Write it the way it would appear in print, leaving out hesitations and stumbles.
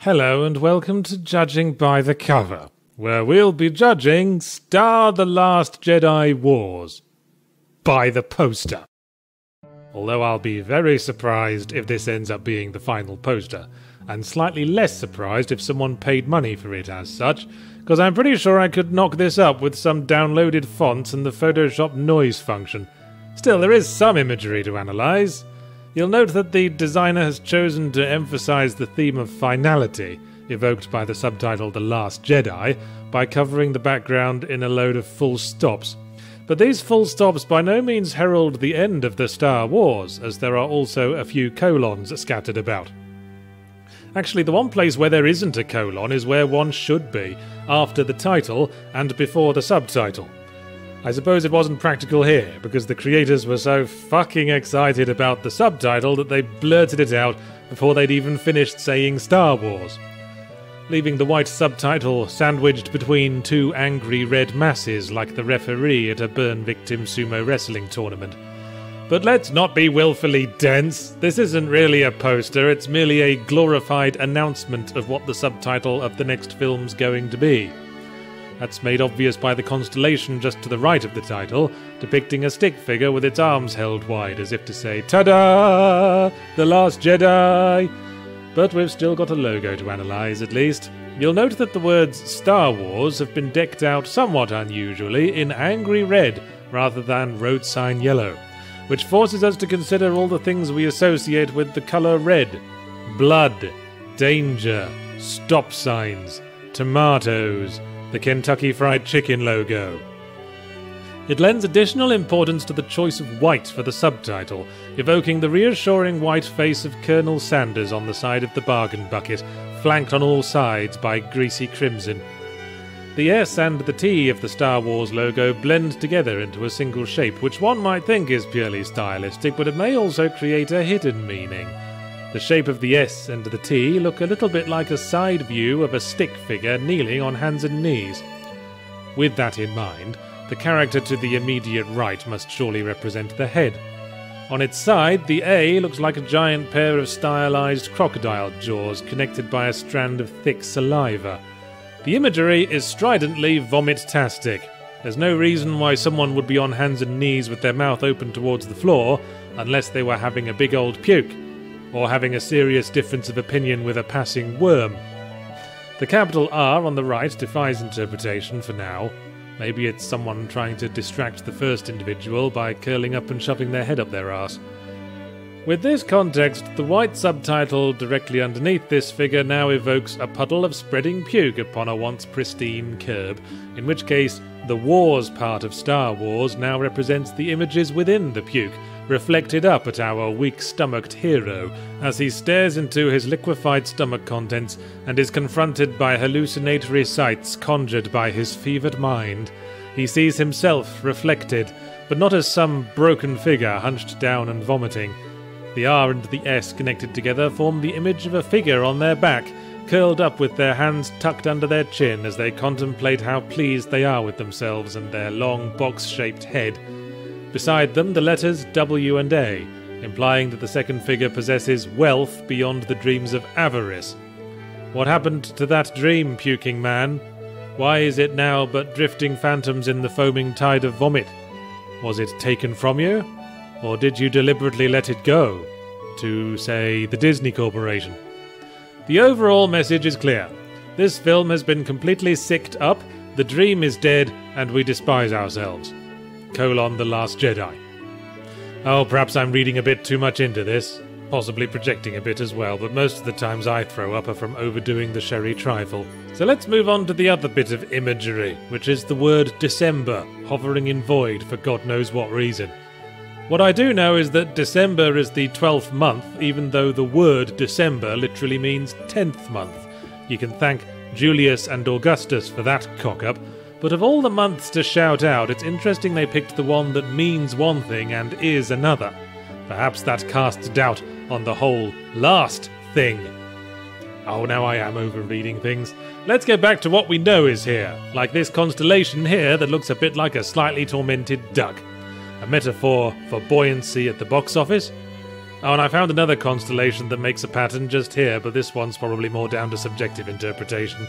Hello and welcome to Judging by the Cover, where we'll be judging The Last Jedi Wars by the poster. Although I'll be very surprised if this ends up being the final poster, and slightly less surprised if someone paid money for it as such, because I'm pretty sure I could knock this up with some downloaded fonts and the Photoshop noise function. Still, there is some imagery to analyse. You'll note that the designer has chosen to emphasise the theme of finality, evoked by the subtitle The Last Jedi, by covering the background in a load of full stops. But these full stops by no means herald the end of the Star Wars, as there are also a few colons scattered about. Actually, the one place where there isn't a colon is where one should be, after the title and before the subtitle. I suppose it wasn't practical here, because the creators were so fucking excited about the subtitle that they blurted it out before they'd even finished saying Star Wars, leaving the white subtitle sandwiched between two angry red masses like the referee at a burn victim sumo wrestling tournament. But let's not be willfully dense. This isn't really a poster, it's merely a glorified announcement of what the subtitle of the next film's going to be. That's made obvious by the constellation just to the right of the title, depicting a stick figure with its arms held wide, as if to say, "Ta-da! The Last Jedi!" But we've still got a logo to analyse, at least. You'll note that the words Star Wars have been decked out somewhat unusually in angry red rather than road sign yellow, which forces us to consider all the things we associate with the colour red. Blood, danger, stop signs, tomatoes, the Kentucky Fried Chicken logo. It lends additional importance to the choice of white for the subtitle, evoking the reassuring white face of Colonel Sanders on the side of the bargain bucket, flanked on all sides by greasy crimson. The S and the T of the Star Wars logo blend together into a single shape, which one might think is purely stylistic, but it may also create a hidden meaning. The shape of the S and the T look a little bit like a side view of a stick figure kneeling on hands and knees. With that in mind, the character to the immediate right must surely represent the head. On its side, the A looks like a giant pair of stylised crocodile jaws connected by a strand of thick saliva. The imagery is stridently vomit-tastic. There's no reason why someone would be on hands and knees with their mouth open towards the floor unless they were having a big old puke, or having a serious difference of opinion with a passing worm. The capital R on the right defies interpretation for now. Maybe it's someone trying to distract the first individual by curling up and shoving their head up their arse. With this context, the white subtitle directly underneath this figure now evokes a puddle of spreading puke upon a once pristine curb, in which case the wars part of Star Wars now represents the images within the puke, reflected up at our weak-stomached hero as he stares into his liquefied stomach contents and is confronted by hallucinatory sights conjured by his fevered mind. He sees himself reflected, but not as some broken figure hunched down and vomiting. The R and the S connected together form the image of a figure on their back, curled up with their hands tucked under their chin as they contemplate how pleased they are with themselves and their long box-shaped head. Beside them, the letters W and A, implying that the second figure possesses wealth beyond the dreams of avarice. What happened to that dream, puking man? Why is it now but drifting phantoms in the foaming tide of vomit? Was it taken from you? Or did you deliberately let it go? To, say, the Disney Corporation? The overall message is clear. This film has been completely sicked up, the dream is dead, and we despise ourselves. The Last Jedi. Oh, perhaps I'm reading a bit too much into this, possibly projecting a bit as well, but most of the times I throw up are from overdoing the sherry trifle. So let's move on to the other bit of imagery, which is the word December, hovering in void for God knows what reason. What I do know is that December is the 12th month, even though the word December literally means 10th month. You can thank Julius and Augustus for that cock-up. But of all the months to shout out, it's interesting they picked the one that means one thing and is another. Perhaps that casts doubt on the whole last thing. Oh, now I am overreading things. Let's get back to what we know is here, like this constellation here that looks a bit like a slightly tormented duck. A metaphor for buoyancy at the box office? Oh, and I found another constellation that makes a pattern just here, but this one's probably more down to subjective interpretation.